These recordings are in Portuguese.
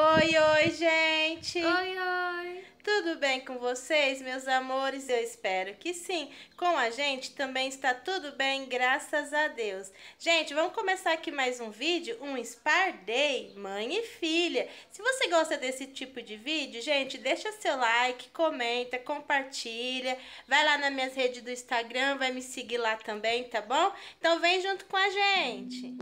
Oi, gente! Oi! Tudo bem com vocês, meus amores? Eu espero que sim. Com a gente também está tudo bem, graças a Deus. Gente, vamos começar aqui mais um vídeo, um Spar Day, mãe e filha. Se você gosta desse tipo de vídeo, gente, deixa seu like, comenta, compartilha. Vai lá nas minhas redes do Instagram, vai me seguir lá também, tá bom? Então vem junto com a gente!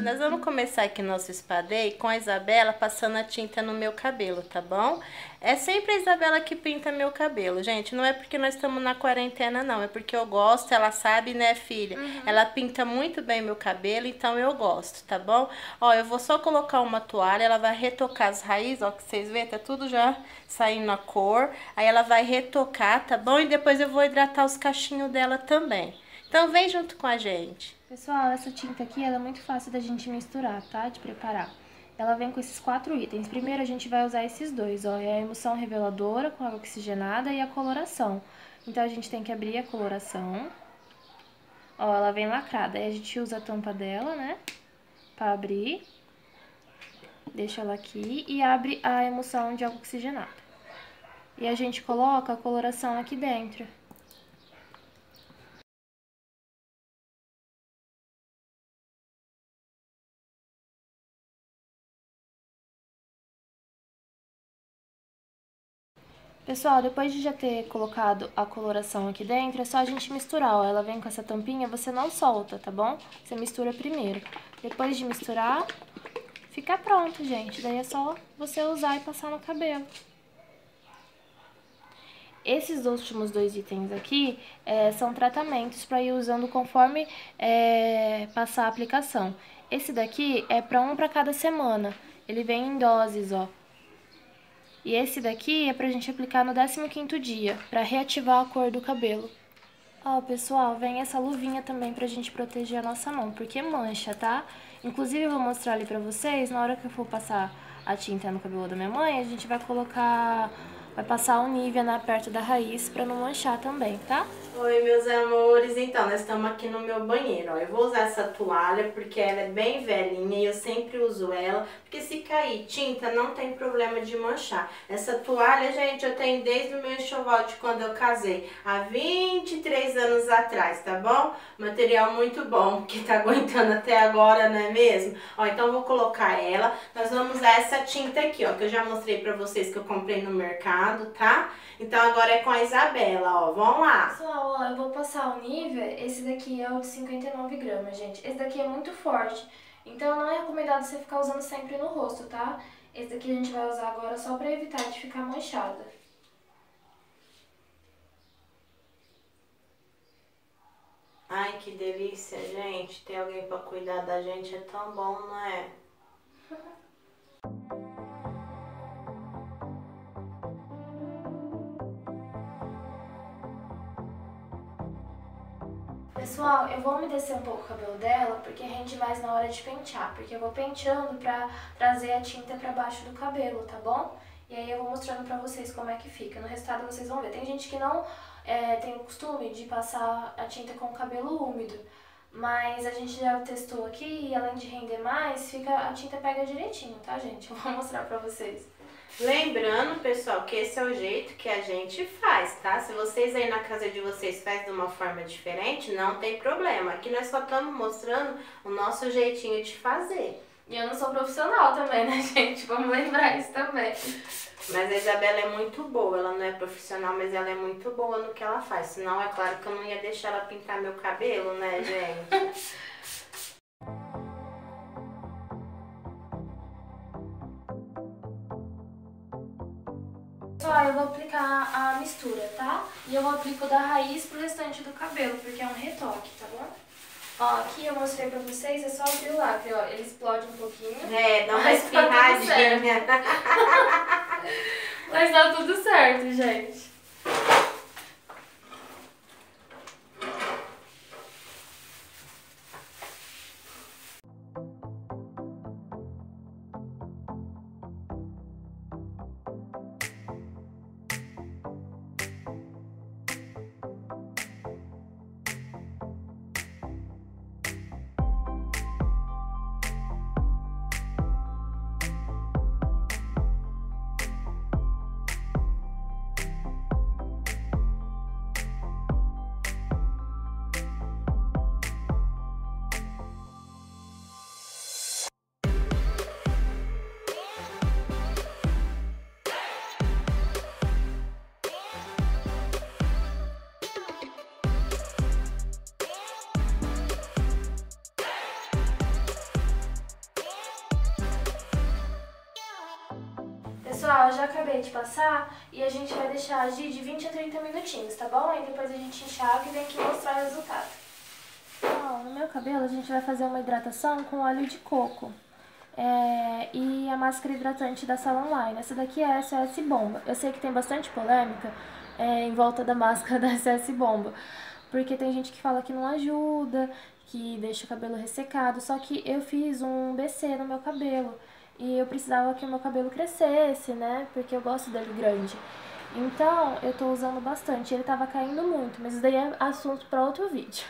Nós vamos começar aqui nosso Spa Day com a Isabela passando a tinta no meu cabelo, tá bom? É sempre a Isabela que pinta meu cabelo, gente. Não é porque nós estamos na quarentena, não. É porque eu gosto, ela sabe, né, filha? Uhum. Ela pinta muito bem meu cabelo, então eu gosto, tá bom? Ó, eu vou só colocar uma toalha, ela vai retocar as raízes, ó, que vocês veem, tá tudo já saindo a cor. Aí ela vai retocar, tá bom? E depois eu vou hidratar os cachinhos dela também. Então vem junto com a gente. Pessoal, essa tinta aqui ela é muito fácil da gente misturar, tá? De preparar. Ela vem com esses 4 itens. Primeiro a gente vai usar esses dois, ó. É a emulsão reveladora com água oxigenada e a coloração. Então a gente tem que abrir a coloração. Ó, ela vem lacrada. Aí a gente usa a tampa dela, né? Pra abrir. Deixa ela aqui e abre a emulsão de água oxigenada. E a gente coloca a coloração aqui dentro. Pessoal, depois de já ter colocado a coloração aqui dentro, é só a gente misturar, ó. Ela vem com essa tampinha, você não solta, tá bom? Você mistura primeiro. Depois de misturar, fica pronto, gente. Daí é só você usar e passar no cabelo. Esses últimos 2 itens aqui são tratamentos para ir usando conforme passar a aplicação. Esse daqui é para um para cada semana. Ele vem em doses, ó. E esse daqui é pra gente aplicar no 15º dia, pra reativar a cor do cabelo. Ó, pessoal, vem essa luvinha também pra gente proteger a nossa mão, porque mancha, tá? Inclusive eu vou mostrar ali pra vocês, na hora que eu for passar a tinta no cabelo da minha mãe, a gente vai colocar... Vai passar o Nivea perto da raiz pra não manchar também, tá? Oi, meus amores. Então, nós estamos aqui no meu banheiro, ó. Eu vou usar essa toalha porque ela é bem velhinha e eu sempre uso ela. Porque se cair tinta, não tem problema de manchar. Essa toalha, gente, eu tenho desde o meu enxoval de quando eu casei. Há 23 anos atrás, tá bom? Material muito bom, que tá aguentando até agora, não é mesmo? Ó, então eu vou colocar ela. Nós vamos usar essa tinta aqui, ó, que eu já mostrei pra vocês que eu comprei no mercado. Tá? Então agora é com a Isabela, ó. Vamos lá. Pessoal, ó, eu vou passar o Nivea. Esse daqui é o de 59 gramas, gente. Esse daqui é muito forte, então não é recomendado você ficar usando sempre no rosto, tá? Esse daqui a gente vai usar agora só pra evitar de ficar manchada. Ai, que delícia, gente. Ter alguém pra cuidar da gente é tão bom, não é? Pessoal, eu vou umedecer um pouco o cabelo dela, porque rende mais na hora de pentear, porque eu vou penteando pra trazer a tinta pra baixo do cabelo, tá bom? E aí eu vou mostrando pra vocês como é que fica. No resultado vocês vão ver. Tem gente que não tem o costume de passar a tinta com o cabelo úmido, mas a gente já testou aqui e além de render mais, a tinta pega direitinho, tá, gente? Eu vou mostrar pra vocês. Lembrando, pessoal, que esse é o jeito que a gente faz, tá? Se vocês aí na casa de vocês fazem de uma forma diferente, não tem problema. Aqui nós só estamos mostrando o nosso jeitinho de fazer. E eu não sou profissional também, né, gente? Vamos lembrar isso também. Mas a Isabela é muito boa, ela não é profissional, mas ela é muito boa no que ela faz. Senão, é claro que eu não ia deixar ela pintar meu cabelo, né, gente? Pessoal, eu vou aplicar a mistura, tá? E eu aplico da raiz pro restante do cabelo, porque é um retoque, tá bom? Ó, aqui eu mostrei pra vocês, é só abrir o lápis, ó. Ele explode um pouquinho. É, dá uma espirradinha. Mas dá tudo certo, gente. Pessoal, eu já acabei de passar e a gente vai deixar agir de 20 a 30 minutinhos, tá bom? Aí depois a gente enxaga e vem aqui mostrar o resultado. Bom, no meu cabelo a gente vai fazer uma hidratação com óleo de coco e a máscara hidratante da Salon Line. Essa daqui é a SS Bomba. Eu sei que tem bastante polêmica em volta da máscara da SS Bomba, porque tem gente que fala que não ajuda, que deixa o cabelo ressecado, só que eu fiz um BC no meu cabelo. E eu precisava que o meu cabelo crescesse, né? Porque eu gosto dele grande. Então, eu tô usando bastante. Ele tava caindo muito, mas isso daí é assunto pra outro vídeo.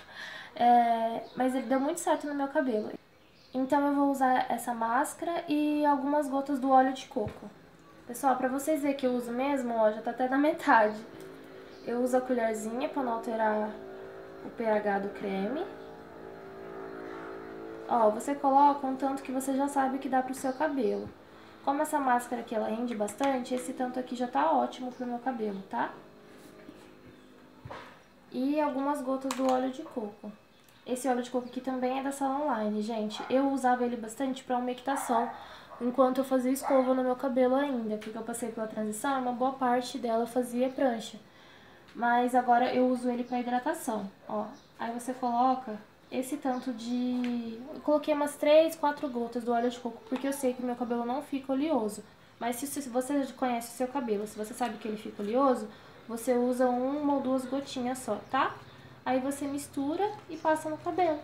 Mas ele deu muito certo no meu cabelo. Então, eu vou usar essa máscara e algumas gotas do óleo de coco. Pessoal, pra vocês verem que eu uso mesmo, ó, já tá até na metade. Eu uso a colherzinha pra não alterar o pH do creme. Ó, você coloca um tanto que você já sabe que dá pro seu cabelo. Como essa máscara aqui, ela rende bastante, esse tanto aqui já tá ótimo pro meu cabelo, tá? E algumas gotas do óleo de coco. Esse óleo de coco aqui também é da Salon Line, gente. Eu usava ele bastante pra umectação, enquanto eu fazia escova no meu cabelo ainda, porque eu passei pela transição e uma boa parte dela eu fazia prancha. Mas agora eu uso ele pra hidratação, ó. Aí você coloca... esse tanto de... eu coloquei umas 3, 4 gotas do óleo de coco, porque eu sei que o meu cabelo não fica oleoso. Mas se você conhece o seu cabelo, se você sabe que ele fica oleoso, você usa uma ou duas gotinhas só, tá? Aí você mistura e passa no cabelo.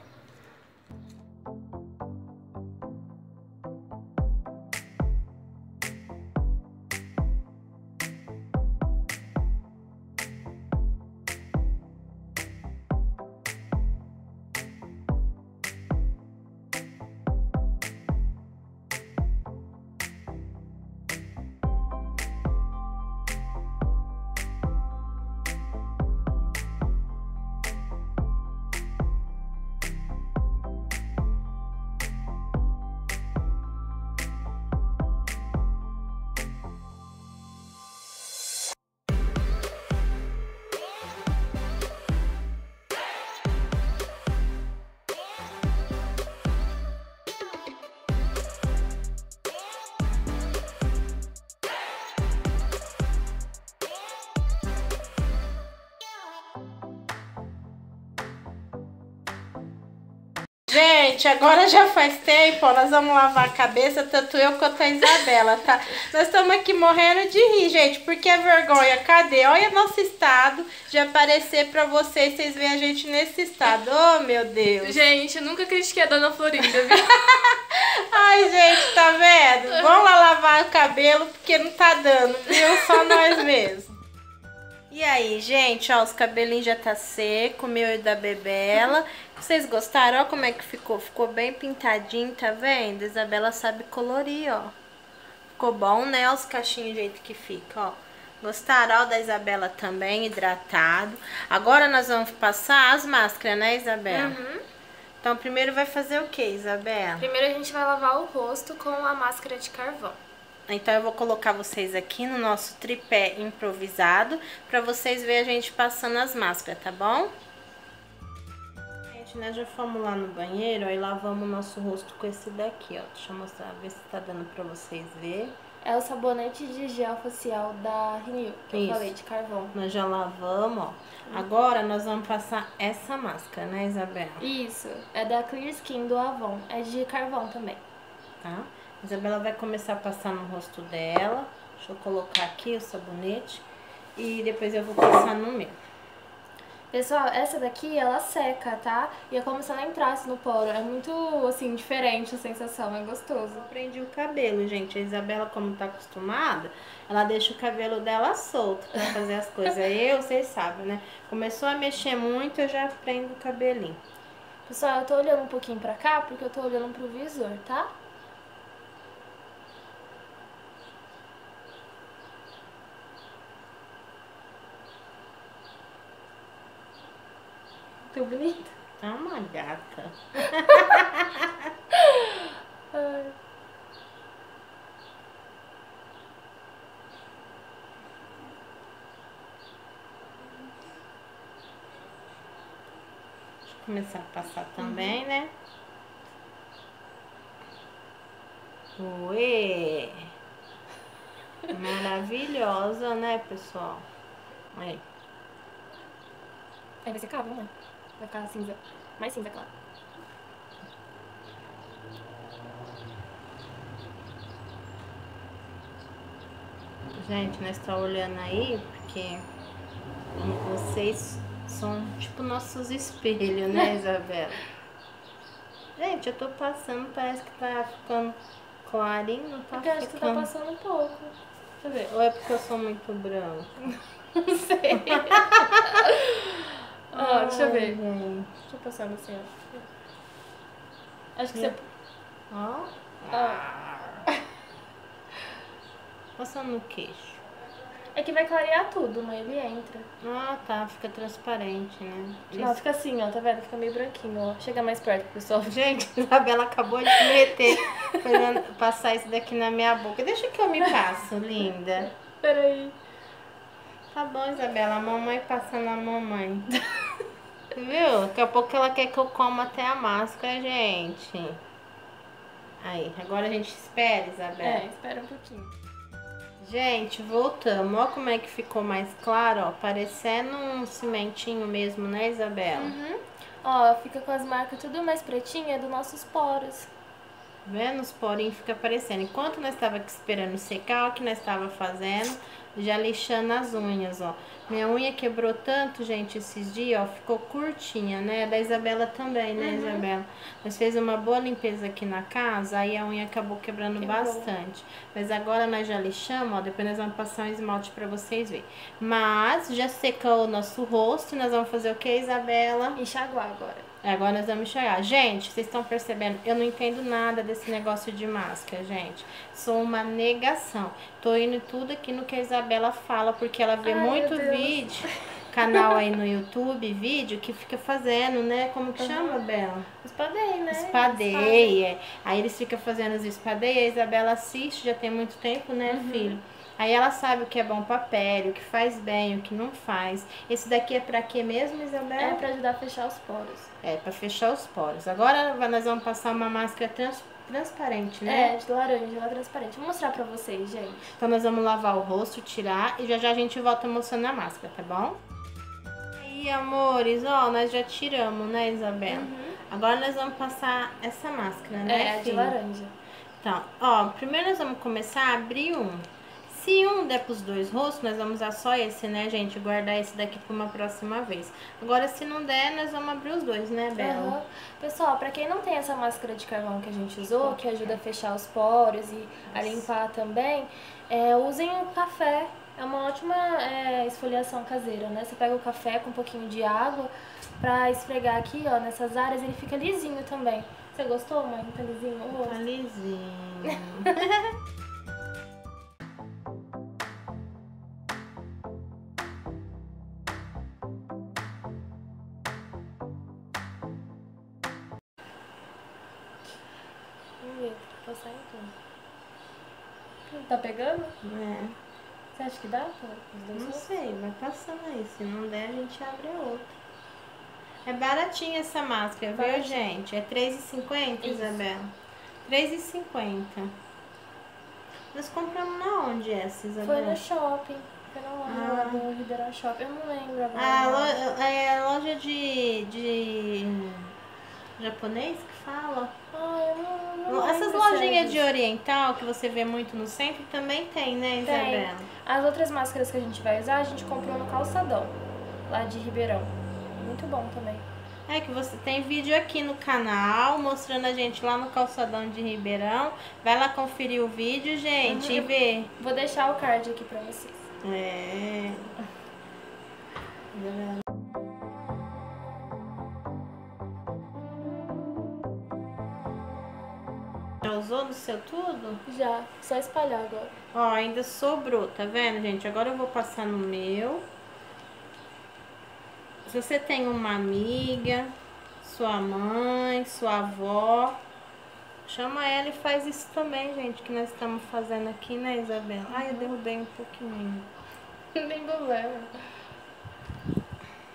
Gente, agora já faz tempo, nós vamos lavar a cabeça, tanto eu quanto a Isabela, tá? Nós estamos aqui morrendo de rir, gente, porque a vergonha, cadê? Olha nosso estado de aparecer pra vocês, vocês veem a gente nesse estado, oh meu Deus. Gente, eu nunca critiquei a Dona Florinda, viu? Ai, gente, tá vendo? Vamos lá lavar o cabelo, porque não tá dando, viu? Só nós mesmos. E aí, gente, ó, os cabelinhos já tá seco, o meu e da Bebela. Vocês gostaram? Ó como é que ficou. Ficou bem pintadinho, tá vendo? Isabela sabe colorir, ó. Ficou bom, né? Ó os cachinhos do jeito que fica, ó. Gostaram? Ó da Isabela também, hidratado. Agora nós vamos passar as máscaras, né, Isabela? Uhum. Então primeiro vai fazer o que, Isabela? Primeiro a gente vai lavar o rosto com a máscara de carvão. Então eu vou colocar vocês aqui no nosso tripé improvisado pra vocês verem a gente passando as máscaras, tá bom? Gente, nós já fomos lá no banheiro, aí lavamos o nosso rosto com esse daqui, ó. Deixa eu mostrar, ver se tá dando pra vocês verem. É o sabonete de gel facial da Renew, que eu falei, de carvão. Nós já lavamos, ó. Agora nós vamos passar essa máscara, né, Isabela? Isso, é da Clear Skin do Avon, é de carvão também. Tá? Isabela vai começar a passar no rosto dela. Deixa eu colocar aqui o sabonete. E depois eu vou passar no meu. Pessoal, essa daqui, ela seca, tá? E é como se ela entrasse no poro. É muito, assim, diferente a sensação. É gostoso. Eu prendi o cabelo, gente. A Isabela, como tá acostumada, ela deixa o cabelo dela solto pra fazer as coisas. Vocês sabem, né? Começou a mexer muito, eu já prendo o cabelinho. Pessoal, eu tô olhando um pouquinho pra cá, porque eu tô olhando pro visor, tá? Bonita. É uma gata. Deixa eu começar a passar também, né? Ué! Maravilhosa, né, pessoal? Aí. Aí vai secar, vamos lá. Vai ficar cinza. Mais cinza, claro. Gente, nós tá olhando aí porque vocês são tipo nossos espelhos, né, Isabela? Gente, eu tô passando, parece que tá ficando clarinho, não tá ficando... Acho que tá passando um pouco. Deixa eu ver. Ou é porque eu sou muito branca? Não sei. Ó, deixa eu ver. Deixa eu passar no céu. Acho que você... Ó. Passando no queixo. É que vai clarear tudo, mas ele entra. Ah, tá. Fica transparente, né? Não, fica assim, ó. Tá vendo? Fica meio branquinho, ó. Chega mais perto, pessoal. Gente, a Isabela acabou de meter. Passar isso daqui na minha boca. Deixa que eu me passo, linda. Peraí. Tá bom, Isabela. A mamãe passando a mamãe. Viu? Daqui a pouco ela quer que eu coma até a máscara, gente. Aí. Agora a gente espera, Isabela. É, espera um pouquinho. Gente, voltamos. Olha como é que ficou mais claro, ó. Parecendo um cimentinho mesmo, né, Isabela? Uhum. Ó, fica com as marcas tudo mais pretinha dos nossos poros. Vendo? Os porinhos ficam aparecendo. Enquanto nós estava aqui esperando secar, o que nós estava fazendo? Já lixando as unhas, ó. Minha unha quebrou tanto, gente, esses dias, ó. Ficou curtinha, né? Da Isabela também, né, uhum. Isabela? Nós fez uma boa limpeza aqui na casa, aí a unha acabou quebrando bastante. Mas agora nós já lixamos, ó. Depois nós vamos passar um esmalte pra vocês verem. Mas já secou o nosso rosto. Nós vamos fazer o que, Isabela? Enxaguar agora. Agora nós vamos enxergar. Gente, vocês estão percebendo? Eu não entendo nada desse negócio de máscara, gente. Sou uma negação. Tô indo tudo aqui no que a Isabela fala, porque ela vê muito vídeo, canal aí no YouTube, vídeo que fica fazendo, né? Como que chama, Bela? Espadei, né? Espadeia. Aí eles ficam fazendo os espadeias, a Isabela assiste, já tem muito tempo, né, uhum. filho? Aí ela sabe o que é bom pra pele, o que faz bem, o que não faz. Esse daqui é pra quê mesmo, Isabela? É pra ajudar a fechar os poros. É, pra fechar os poros. Agora nós vamos passar uma máscara transparente, né? É, de laranja, ela é transparente. Vou mostrar pra vocês, gente. Então nós vamos lavar o rosto, tirar e já já a gente volta mostrando a máscara, tá bom? E amores, ó, nós já tiramos, né, Isabela? Uhum. Agora nós vamos passar essa máscara, né, filho? É, de laranja. Então, ó, primeiro nós vamos começar a abrir um... Se um der pros dois rostos, nós vamos usar só esse, né, gente? Guardar esse daqui pra uma próxima vez. Agora, se não der, nós vamos abrir os dois, né, Bela? Uhum. Pessoal, pra quem não tem essa máscara de carvão que a gente usou, que ajuda a fechar os poros e a limpar também, usem o café. É uma ótima esfoliação caseira, né? Você pega o café com um pouquinho de água pra esfregar aqui, ó, nessas áreas, ele fica lisinho também. Você gostou, mãe? Tá lisinho o rosto? Tá lisinho. Tá pegando? É. Você acha que dá? Não sei, vai passando aí. Se não der, a gente abre a outra. É baratinha essa máscara, viu, gente? É R$3,50, Isabela? R$3,50. Nós compramos na onde essa, Isabela? Foi no shopping. Foi na loja do Lideral Shopping. Eu não lembro agora. É loja de... japonês que fala? Não, essas lojinhas de oriental que você vê muito no centro também tem, né, Isabela? As outras máscaras que a gente vai usar, a gente comprou no Calçadão, lá de Ribeirão. Muito bom também. É que você tem vídeo aqui no canal mostrando a gente lá no Calçadão de Ribeirão. Vai lá conferir o vídeo, gente, e ver. Vou deixar o card aqui pra vocês. É. Usou no seu tudo? Já, só espalhar agora. Ó, ainda sobrou, tá vendo, gente? Agora eu vou passar no meu. Se você tem uma amiga, sua mãe, sua avó, chama ela e faz isso também, gente, que nós estamos fazendo aqui, né, Isabela? Ai, eu derrubei um pouquinho. Não tem problema.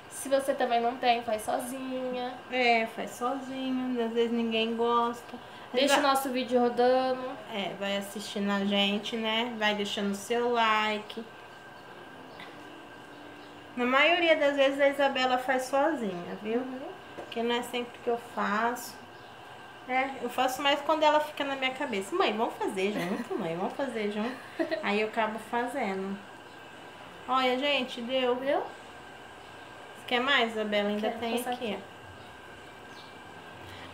Se você também não tem, faz sozinha. É, faz sozinho, às vezes ninguém gosta. Deixa o nosso vídeo rodando. É, vai assistindo a gente, né? Vai deixando o seu like. Na maioria das vezes a Isabela faz sozinha, viu? Porque não é sempre que eu faço. É, eu faço mais quando ela fica na minha cabeça. Mãe, vamos fazer junto, mãe, vamos fazer junto. Aí eu acabo fazendo. Olha, gente, deu, viu? Você quer mais, Isabela? Ainda tem aqui, ó.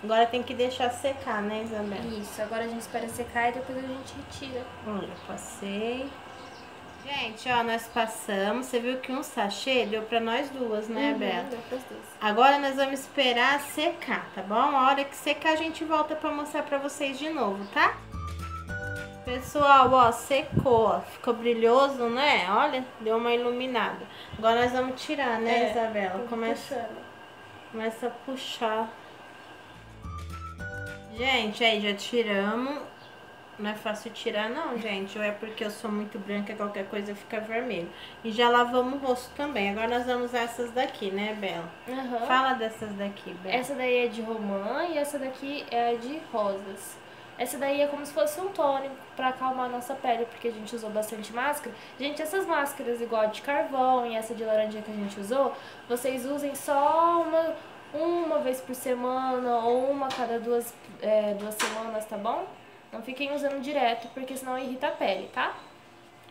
Agora tem que deixar secar, né, Isabela? Isso, agora a gente espera secar e depois a gente retira. Olha, passei. Gente, ó, nós passamos. Você viu que um sachê deu pra nós duas, né, Bela? Deu pras duas. Agora nós vamos esperar secar, tá bom? A hora que secar a gente volta pra mostrar pra vocês de novo, tá? Pessoal, ó, secou, ó. Ficou brilhoso, né? Olha, deu uma iluminada. Agora nós vamos tirar, né, Isabela? Começa a puxar. Gente, aí já tiramos. Não é fácil tirar não, gente. Ou é porque eu sou muito branca, qualquer coisa fica vermelho. E já lavamos o rosto também. Agora nós vamos usar essas daqui, né, Bela? Uhum. Fala dessas daqui, Bela. Essa daí é de romã e essa daqui é de rosas. Essa daí é como se fosse um tônico pra acalmar a nossa pele, porque a gente usou bastante máscara. Gente, essas máscaras igual a de carvão e essa de laranja que a gente usou, vocês usem só uma vez por semana ou uma cada duas semanas, tá bom? Não fiquem usando direto, porque senão irrita a pele, tá?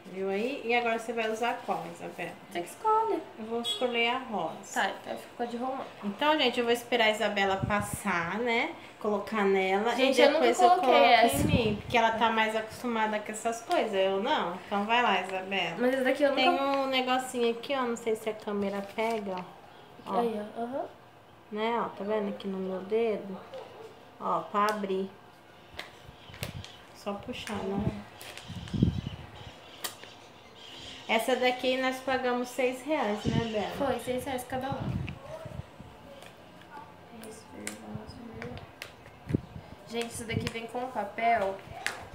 Viu aí? E agora você vai usar qual, Isabela? Você que escolhe. Eu vou escolher a rosa. Tá, então eu fico com a de romã. Então, gente, eu vou esperar a Isabela passar, né? Colocar nela. Gente, e depois eu não coloquei essa. Em mim, porque ela tá mais acostumada com essas coisas, eu não. Então vai lá, Isabela. Mas essa daqui eu não... Tem um negocinho aqui, ó, não sei se a câmera pega, ó. Aí, ó. Aham. Né, ó, tá vendo aqui no meu dedo? Ó, pra abrir. Só puxar, né? Essa daqui nós pagamos R$6, né, Bela? Foi, R$6 cada uma. Gente, isso daqui vem com papel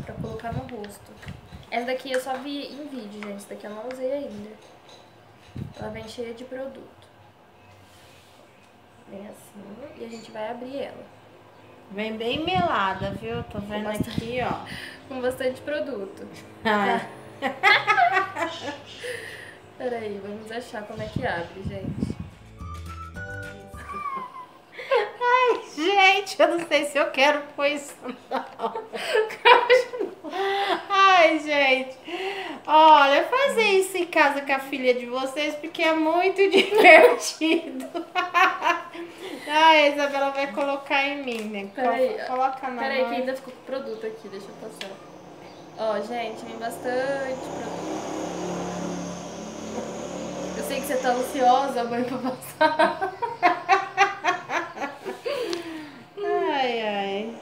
pra colocar no rosto. Essa daqui eu só vi em vídeo, gente. Essa daqui eu não usei ainda. Ela vem cheia de produto. Vem assim e a gente vai abrir ela. Vem bem melada, viu? Tô vendo aqui, ó. Com bastante produto. Ah. Peraí, vamos achar como é que abre, gente. Ai, gente, eu não sei se eu quero pôr isso, não. Ai, gente. Olha, fazer isso em casa com a filha de vocês, porque é muito divertido. Ah, a Isabela vai colocar em mim, né? Peraí, coloca na mão. Peraí, que ainda ficou com o produto aqui, deixa eu passar. Ó, gente, vem bastante produto. Eu sei que você tá ansiosa, mãe, pra passar. Ai, ai.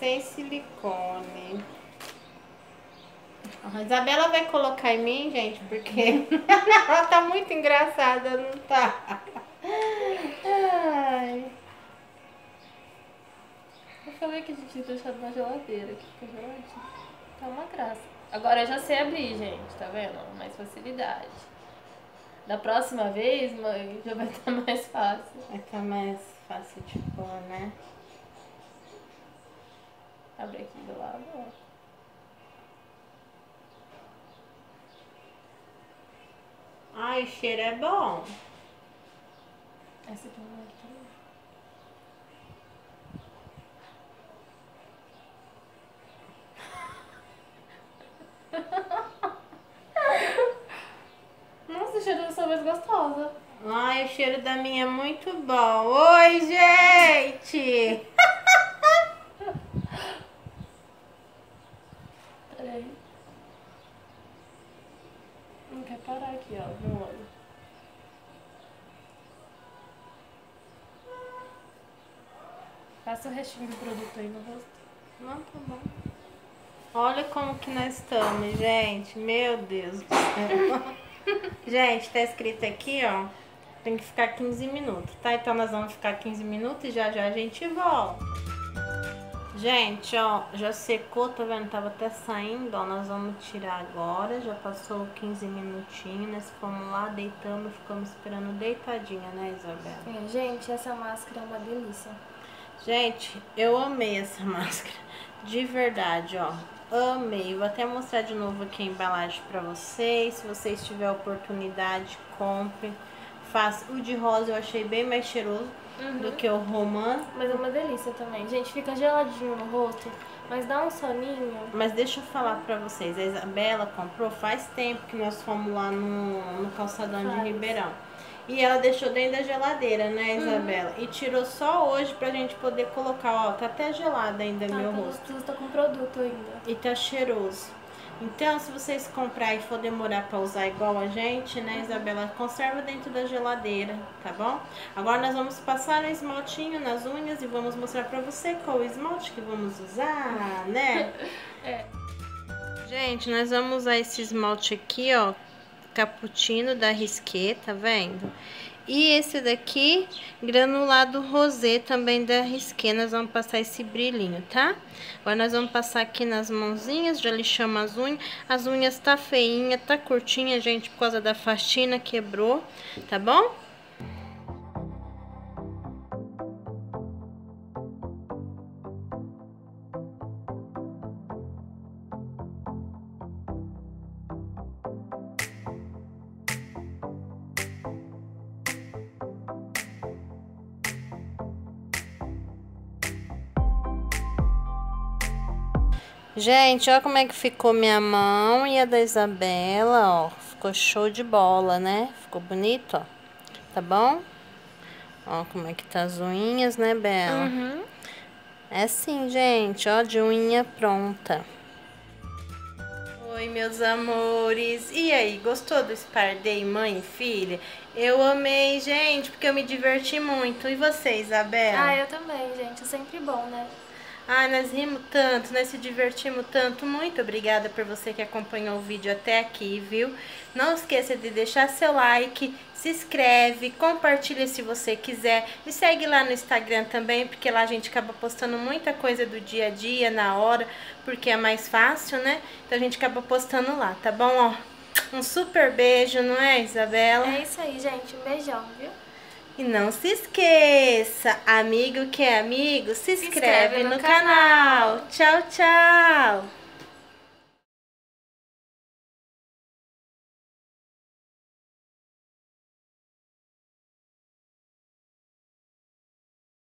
Sem silicone. A Isabela vai colocar em mim, gente, porque ela tá muito engraçada, não tá? Ai. Eu falei que a gente tinha deixado na geladeira aqui, gente. Tá uma graça. Agora eu já sei abrir, gente, tá vendo? Mais facilidade. Da próxima vez, mãe, já vai estar mais fácil. Vai estar mais fácil de pôr, né? Abre aqui do lado, ó. Ai, o cheiro é bom. Essa aqui não é tão... Nossa, o cheiro da sua voz gostosa. Ai, o cheiro da minha é muito bom. Oi, gente! Peraí. Não quer parar aqui, ó, no olho. Passa o restinho do produto aí no rosto. Não, tá bom. Olha como que nós estamos, gente. Meu Deus do céu. Gente, tá escrito aqui, ó. Tem que ficar 15 minutos, tá? Então nós vamos ficar 15 minutos e já já a gente volta. Gente, ó, já secou, tá vendo? Tava até saindo, ó, nós vamos tirar agora, já passou 15 minutinhos, nós fomos lá, deitamos, ficamos esperando deitadinha, né, Isabela? Sim, gente, essa máscara é uma delícia. Gente, eu amei essa máscara, de verdade, ó, amei. Vou até mostrar de novo aqui a embalagem pra vocês, se vocês tiverem oportunidade, compre. Faço o de rosa, eu achei bem mais cheiroso do que o romã. Mas é uma delícia também, gente, fica geladinho no rosto, mas dá um soninho. Mas deixa eu falar pra vocês, a Isabela comprou faz tempo que nós fomos lá no Calçadão de Ribeirão. E ela deixou dentro da geladeira, né, Isabela? E tirou só hoje pra gente poder colocar, ó, tá até gelado ainda meu rosto. Tá com produto ainda. E tá cheiroso. Então, se vocês comprarem e for demorar pra usar igual a gente, né, Isabela, conserva dentro da geladeira, tá bom? Agora nós vamos passar um esmaltinho nas unhas e vamos mostrar pra você qual o esmalte que vamos usar, né? É. Gente, nós vamos usar esse esmalte aqui, ó, cappuccino da Risque, tá vendo? E esse daqui, granulado rosé também da Risque, nós vamos passar esse brilhinho, tá? Agora nós vamos passar aqui nas mãozinhas, já lixamos as unhas tá feinha, tá curtinha, gente, por causa da faxina, quebrou, tá bom? Gente, olha como é que ficou minha mão e a da Isabela, ó. Ficou show de bola, né? Ficou bonito, ó. Tá bom? Ó como é que tá as unhas, né, Bela? É assim, gente, ó, de unha pronta. Oi, meus amores. E aí, gostou do Spar Day mãe e filha? Eu amei, gente, porque eu me diverti muito. E você, Isabela? Ah, eu também, gente. É sempre bom, né? Ai, nós rimos tanto, nós se divertimos tanto. Muito obrigada por você que acompanhou o vídeo até aqui, viu? Não esqueça de deixar seu like, se inscreve, compartilha se você quiser. Me segue lá no Instagram também, porque lá a gente acaba postando muita coisa do dia a dia, na hora, porque é mais fácil, né? Então a gente acaba postando lá, tá bom? Ó, um super beijo, não é, Isabela? É isso aí, gente. Um beijão, viu? E não se esqueça, amigo que é amigo, se inscreve no canal. Tchau, tchau!